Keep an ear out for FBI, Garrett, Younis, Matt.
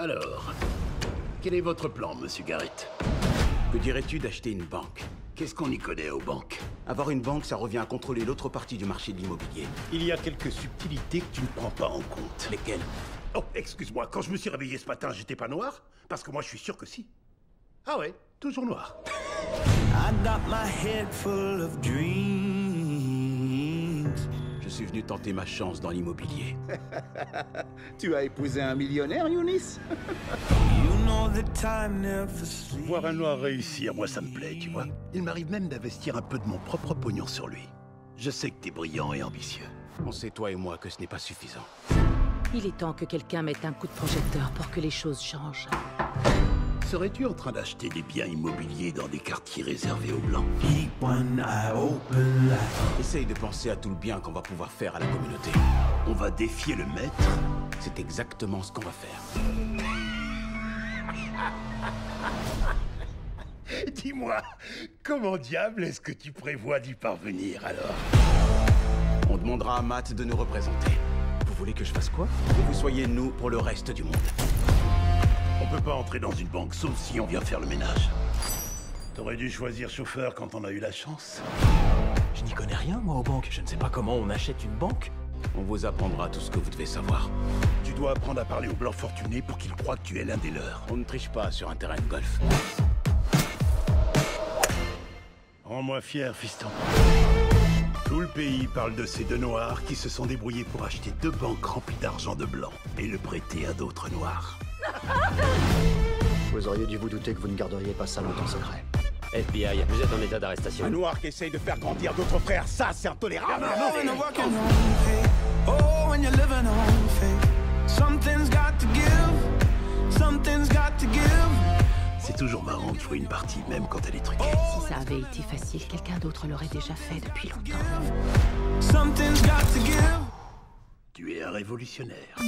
Alors, quel est votre plan, monsieur Garrett? Que dirais-tu d'acheter une banque? Qu'est-ce qu'on y connaît aux banques? Avoir une banque, ça revient à contrôler l'autre partie du marché de l'immobilier. Il y a quelques subtilités que tu ne prends pas en compte. Lesquelles? Oh, excuse-moi, quand je me suis réveillé ce matin, j'étais pas noir? Parce que moi, je suis sûr que si. Ah ouais, toujours noir. Je suis venu tenter ma chance dans l'immobilier. Tu as épousé un millionnaire, Younis? Voir un noir réussir, moi ça me plaît, tu vois. Il m'arrive même d'investir un peu de mon propre pognon sur lui. Je sais que t'es brillant et ambitieux. On sait, toi et moi, que ce n'est pas suffisant. Il est temps que quelqu'un mette un coup de projecteur pour que les choses changent. Serais-tu en train d'acheter des biens immobiliers dans des quartiers réservés aux Blancs? Essaye de penser à tout le bien qu'on va pouvoir faire à la communauté. On va défier le maître? C'est exactement ce qu'on va faire. Dis-moi, comment diable est-ce que tu prévois d'y parvenir, alors? On demandera à Matt de nous représenter. Vous voulez que je fasse quoi? Que vous soyez nous pour le reste du monde. On peut pas entrer dans une banque, sauf si on vient faire le ménage. T'aurais dû choisir chauffeur quand on a eu la chance. Je n'y connais rien, moi, aux banques. Je ne sais pas comment on achète une banque. On vous apprendra tout ce que vous devez savoir. Tu dois apprendre à parler aux blancs fortunés pour qu'ils croient que tu es l'un des leurs. On ne triche pas sur un terrain de golf. Rends-moi fier, fiston. Tout le pays parle de ces deux noirs qui se sont débrouillés pour acheter deux banques remplies d'argent de blanc et le prêter à d'autres noirs. Vous auriez dû vous douter que vous ne garderiez pas ça longtemps secret. FBI, vous êtes en état d'arrestation. Un noir qui essaye de faire grandir d'autres frères, ça c'est intolérable. C'est toujours marrant de jouer une partie même quand elle est truquée. Si ça avait été facile, quelqu'un d'autre l'aurait déjà fait depuis longtemps. Tu es un révolutionnaire.